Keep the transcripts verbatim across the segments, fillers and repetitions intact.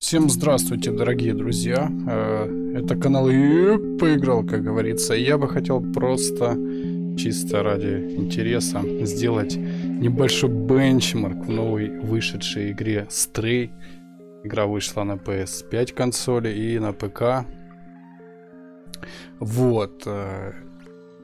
Всем здравствуйте, дорогие друзья. Это канал Поиграл, как говорится. Я бы хотел просто, чисто ради интереса, сделать небольшой бенчмарк в новой вышедшей игре Stray. Игра вышла на пэ эс пять консоли и на пэ ка. Вот.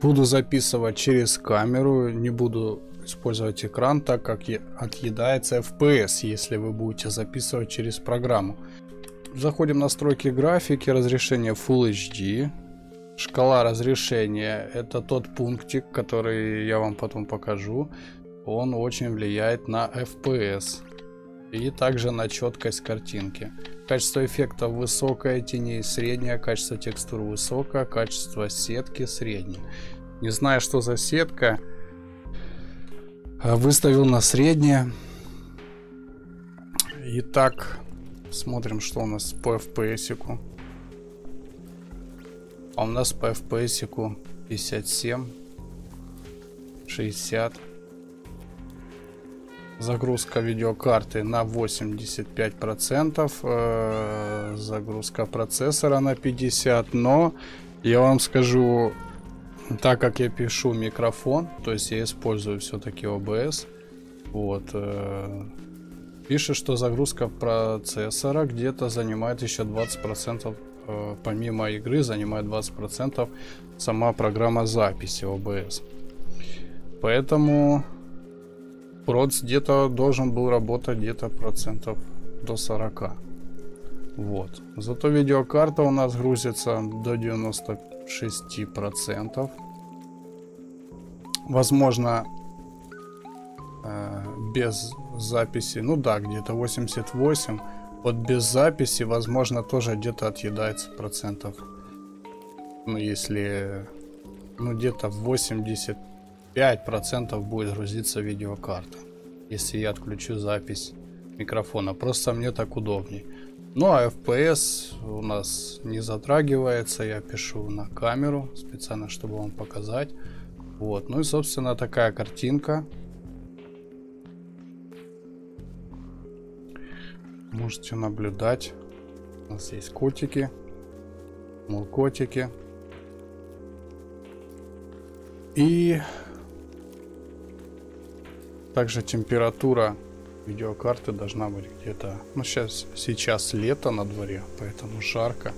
Буду записывать через камеру, не буду использовать экран, так как отъедается эф пи эс, если вы будете записывать через программу. Заходим в настройки графики, разрешение фулл эйч ди, шкала разрешения — это тот пунктик, который я вам потом покажу. Он очень влияет на эф пи эс и также на четкость картинки. Качество эффектов высокое, теней среднее, качество текстур высокое, качество сетки среднее. Не знаю, что за сетка, выставил на среднее. Итак, смотрим, что у нас по эф пи эс-ику. А у нас по эф пи эс-ику пятьдесят семь, шестьдесят. Загрузка видеокарты на восемьдесят пять процентов, загрузка процессора на пятьдесят процентов. Но я вам скажу, так как я пишу микрофон, то есть я использую все-таки о бэ эс, вот, э, пишет, что загрузка процессора где-то занимает еще двадцать процентов, э, помимо игры занимает двадцать процентов сама программа записи о бэ эс. Поэтому проц где-то должен был работать где-то процентов до сорока. Вот. Зато видеокарта у нас грузится до девяноста шести процентов. Возможно, э, без записи, ну да, где-то восемьдесят восемь. Вот без записи, возможно, тоже где-то отъедается процентов. Ну, если, ну, где-то восемьдесят пять процентов будет грузиться видеокарта, если я отключу запись микрофона. Просто мне так удобней. Ну а эф пи эс у нас не затрагивается, я пишу на камеру специально, чтобы вам показать. Вот, ну и собственно такая картинка. Можете наблюдать, у нас есть котики, мулкотики. И также температура видеокарты должна быть где-то, ну сейчас, сейчас лето на дворе, поэтому жарко.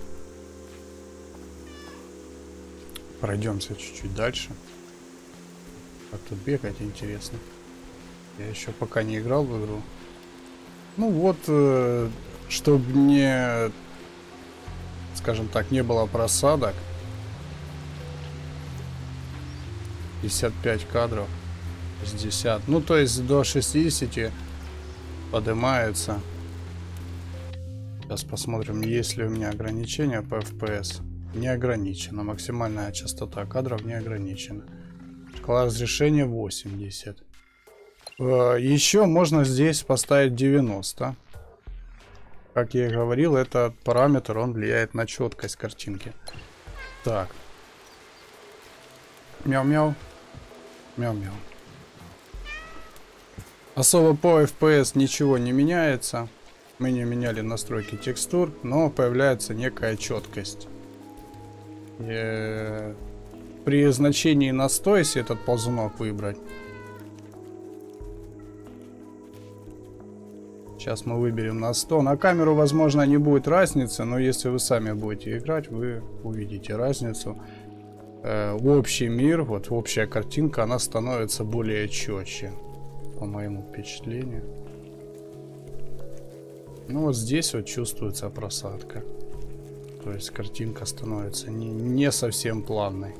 Пройдемся чуть-чуть дальше. Как тут бегать, интересно. Я еще пока не играл в игру. Ну вот, чтобы не, скажем так, не было просадок. пятьдесят пять кадров, шестьдесят, ну то есть до шестидесяти. Поднимается. Сейчас посмотрим, есть ли у меня ограничения по эф пи эс. Не ограничено. Максимальная частота кадров не ограничена. Шкала разрешения восемьдесят. Еще можно здесь поставить девяносто. Как я и говорил, этот параметр, он влияет на четкость картинки. Так. Мяу-мяу. Мяу-мяу. Особо по эф пи эс ничего не меняется. Мы не меняли настройки текстур, но появляется некая четкость. И при значении на сто, если этот ползунок выбрать. Сейчас мы выберем на сто. На камеру, возможно, не будет разницы, но если вы сами будете играть, вы увидите разницу. Общий мир, вот общая картинка, она становится более четче, по моему впечатлению. Ну вот здесь вот чувствуется просадка, то есть картинка становится не, не совсем плавной.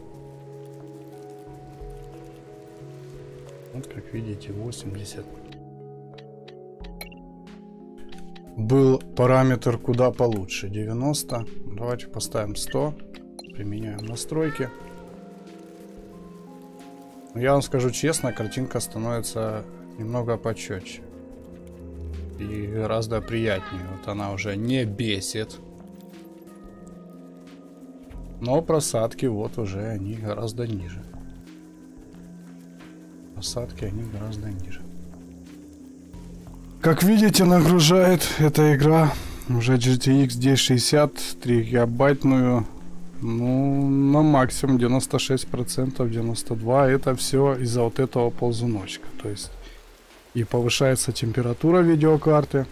Вот как видите, восемьдесят. Был параметр куда получше, девяносто. Давайте поставим сто. Применяем настройки. Я вам скажу честно, картинка становится немного почетче и гораздо приятнее. Вот она уже не бесит, но просадки вот уже они гораздо ниже. Просадки они гораздо ниже. Как видите, нагружает эта игра Уже джи ти икс десять шестьдесят три гигабайтную, ну, на максимум девяносто шесть процентов, девяносто два процента. Это все из-за вот этого ползуночка. То есть и повышается температура видеокарты.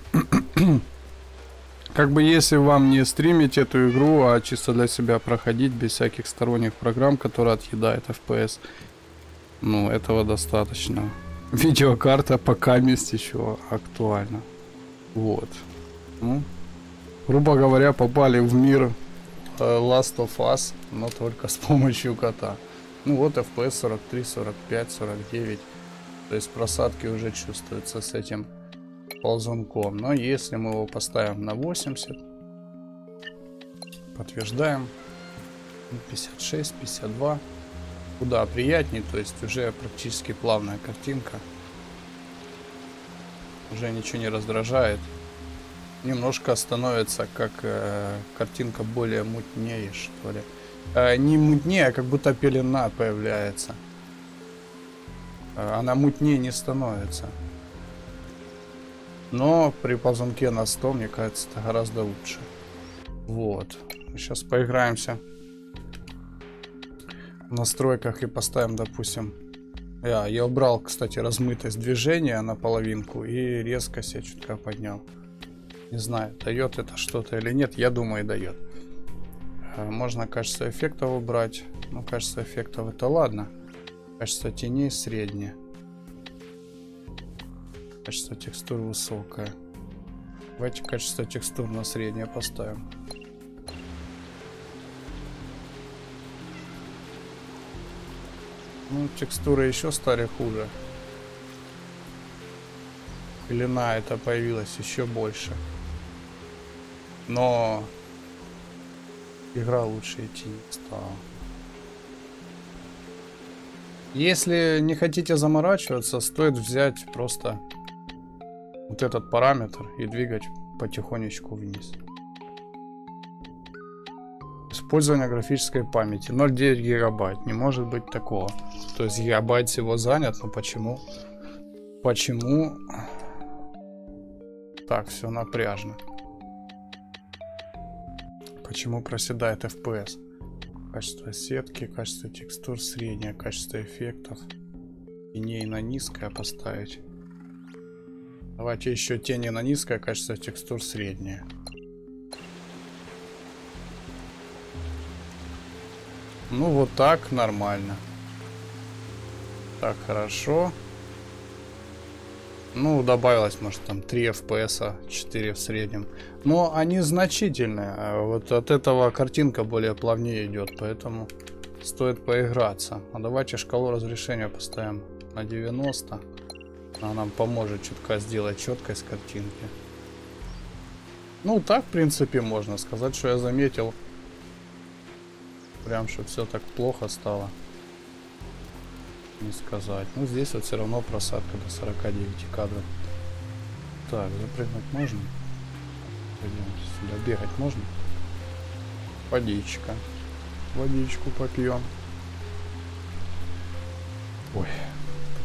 Как бы если вам не стримить эту игру, а чисто для себя проходить без всяких сторонних программ, которые отъедают эф пи эс, ну, этого достаточно. Видеокарта пока месть еще актуальна. Вот. Ну, грубо говоря, попали в мир Last of Us, но только с помощью кота. Ну вот эф пи эс сорок три, сорок пять, сорок девять. То есть просадки уже чувствуются с этим ползунком. Но если мы его поставим на восемьдесят, подтверждаем, пятьдесят шесть, пятьдесят два, куда приятнее, то есть уже практически плавная картинка, уже ничего не раздражает, немножко становится как э, картинка более мутнее, что ли, э, не мутнее, а как будто пелена появляется, э, она мутнее не становится. Но при ползунке на сто, мне кажется, это гораздо лучше. Вот. Сейчас поиграемся в настройках и поставим, допустим... Я, я убрал, кстати, размытость движения на половинку и резкость я чутка поднял. Не знаю, дает это что-то или нет. Я думаю, дает. Можно качество эффектов убрать. Ну, качество эффектов это ладно. Качество теней среднее. Качество текстур высокое. Давайте качество текстур на среднее поставим. Ну, текстуры еще стали хуже. Пелена это появилась еще больше. Но игра лучше идти не стала. Если не хотите заморачиваться, стоит взять просто вот этот параметр и двигать потихонечку вниз. Использование графической памяти ноль целых девять десятых гигабайт. Не может быть такого. То есть гигабайт всего занят, но почему? Почему так все напряжно? Почему проседает эф пи эс? Качество сетки, качество текстур среднее, качество эффектов. Теней на низкое поставить. Давайте еще тени на низкое, качество текстур среднее. Ну вот так нормально. Так хорошо. Ну добавилось, может, там три эф пи эс, четыре в среднем. Но они значительные. Вот от этого картинка более плавнее идет, поэтому стоит поиграться. А давайте шкалу разрешения поставим на девяносто. Она нам поможет чутка сделать четкость картинки. Ну так, в принципе, можно сказать, что я заметил. Прям, что все так плохо стало. Не сказать. Ну здесь вот все равно просадка до сорока девяти кадров. Так, запрыгнуть можно? Сюда бегать можно? Водичка. Водичку попьем. Ой,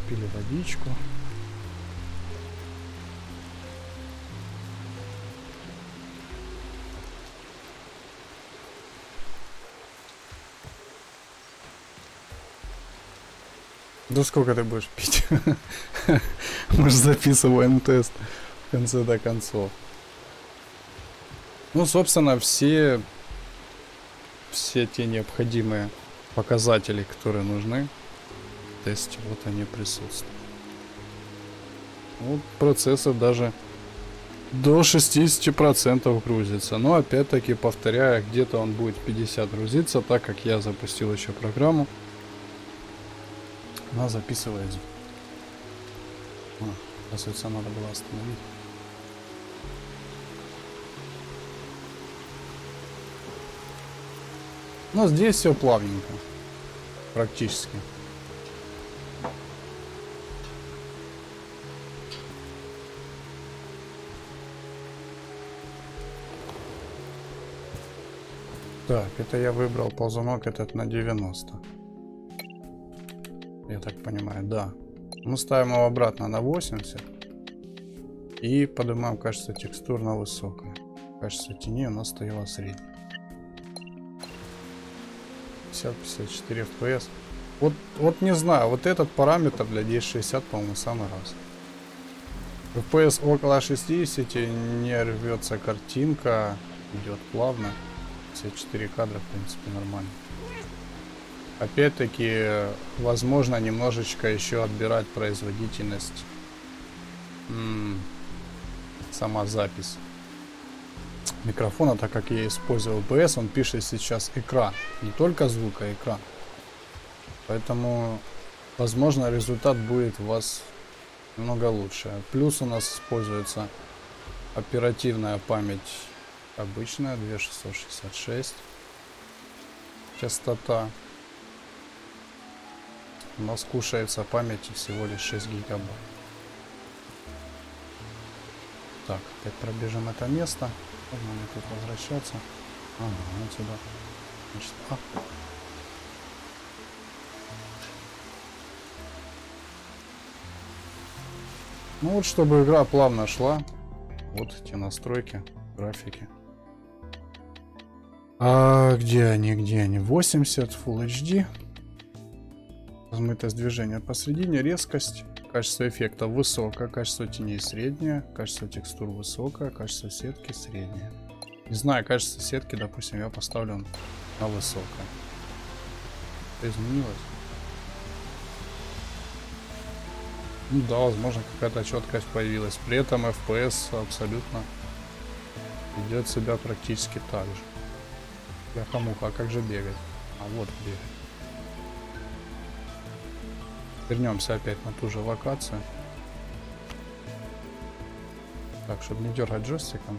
попили водичку. Да сколько ты будешь пить? Мы же записываем тест в конце-то концов. Ну, собственно, все, все те необходимые показатели, которые нужны в тесте, вот они присутствуют. Вот процессор даже до шестидесяти процентов грузится. Но, опять-таки, повторяю, где-то он будет пятьдесят грузиться, так как я запустил еще программу. Она записывает. О, оказывается, надо было остановить. Но здесь все плавненько, практически. Так, это я выбрал ползунок этот на девяносто. Я так понимаю, да. Мы ставим его обратно на восемьдесят. И поднимаем качество текстур на высокое. Качество тени у нас стояло среднее. пятьдесят — пятьдесят четыре эф пи эс. Вот, вот не знаю, вот этот параметр для десять шестьдесят, по-моему, самый раз. эф пи эс около шестидесяти, не рвется картинка, идет плавно. пятьдесят четыре кадра, в принципе, нормально. Опять-таки, возможно, немножечко еще отбирать производительность. М-м, сама запись микрофона, так как я использовал пи эс, он пишет сейчас экран, не только звук, а экран. Поэтому, возможно, результат будет у вас много лучше. Плюс у нас используется оперативная память обычная, две тысячи шестьсот шестьдесят шесть. Частота. У нас кушается памяти всего лишь шесть гигабайт. Так, опять пробежим это место. Надо тут возвращаться. Ага, вот сюда. Значит, а. Ну вот, чтобы игра плавно шла, вот эти настройки, графики. А где они, где они? восемьдесят, Full эйч ди. Размытость движения посредине, резкость. Качество эффекта высокое, качество теней среднее, качество текстур высокое, качество сетки среднее. Не знаю, качество сетки, допустим, я поставлю на высокое. Что изменилось? Ну да, возможно, какая-то четкость появилась. При этом эф пи эс абсолютно ведет себя практически так же. Я хомуха, а как же бегать? А вот бегать. Вернемся опять на ту же локацию. Так, чтобы не дергать джойстиком.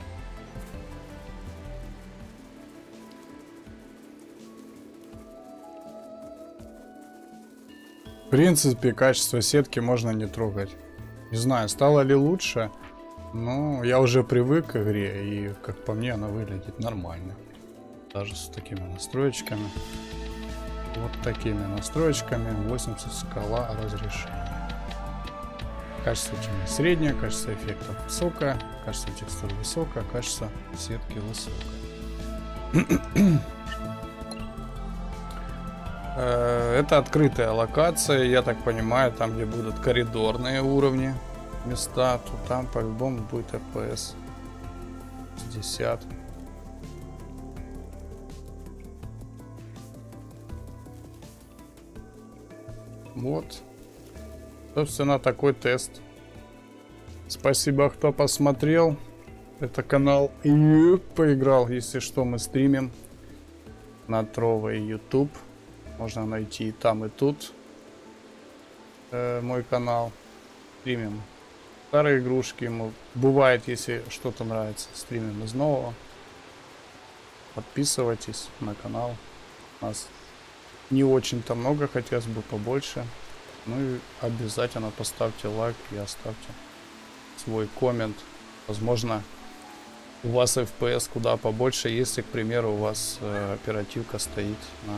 В принципе, качество сетки можно не трогать. Не знаю, стало ли лучше, но я уже привык к игре, и, как по мне, она выглядит нормально. Даже с такими настроечками. Вот такими настроечками. восемьдесят, скала разрешения. Качество тени среднее, качество эффектов высокое, качество текстур высокое, качество сетки высокое. Это открытая локация, я так понимаю, там где будут коридорные уровни, места, то там по-любому будет эф пи эс шестьдесят. Вот, собственно, такой тест. Спасибо, кто посмотрел. Это канал и поиграл. Если что, мы стримим на Трово и YouTube. Можно найти и там, и тут э, мой канал. Стримим старые игрушки. Мы... Бывает, если что-то нравится, стримим из нового. Подписывайтесь на канал. У нас не очень-то много, хотелось бы побольше. Ну и обязательно поставьте лайк и оставьте свой коммент. Возможно, у вас эф пи эс куда побольше, если, к примеру, у вас э, оперативка стоит на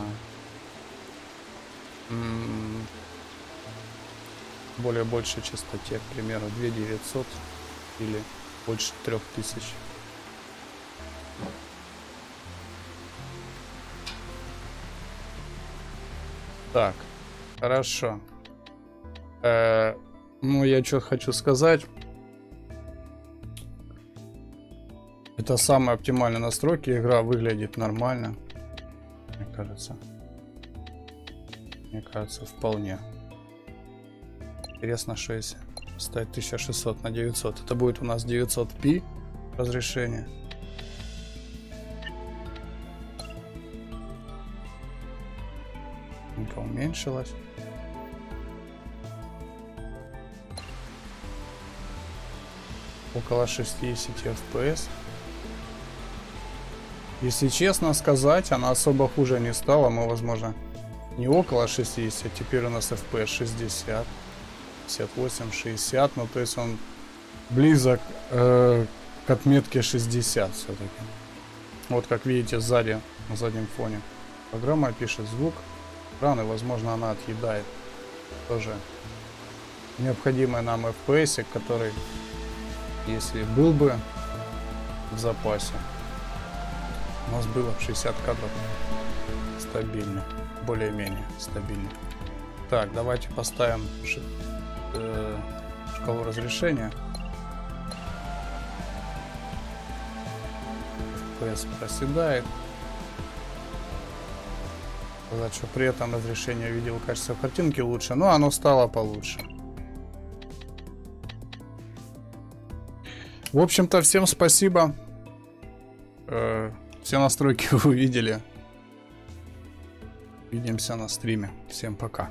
м-м, более большей частоте, к примеру, две тысячи девятьсот или больше трёх тысяч. Так, хорошо. Э-э, ну, я что хочу сказать. Это самые оптимальные настройки. Игра выглядит нормально. Мне кажется. Мне кажется, вполне. Интересно, что если ставить тысяча шестьсот на девятьсот. Это будет у нас девятьсот пи разрешение. Уменьшилось. Около шестидесяти эф пи эс. Если честно сказать, она особо хуже не стала. Мы, возможно, не около шестидесяти. Теперь у нас эф пи эс шестьдесят, пятьдесят восемь, шестьдесят. Ну, то есть он близок э, к отметке шестьдесят все-таки. Вот, как видите, сзади, на заднем фоне программа пишет звук. Раны, возможно, она отъедает тоже необходимый нам эф пи эс, который, если был бы в запасе. У нас было шестьдесят кадров. Стабильно. Более-менее стабильно. Так, давайте поставим ш... э... шкалу разрешения. эф пи эс проседает. Сказать, что при этом разрешение видео качество картинки лучше, но оно стало получше. В общем-то, всем спасибо. Э, все настройки вы видели. Увидимся на стриме. Всем пока.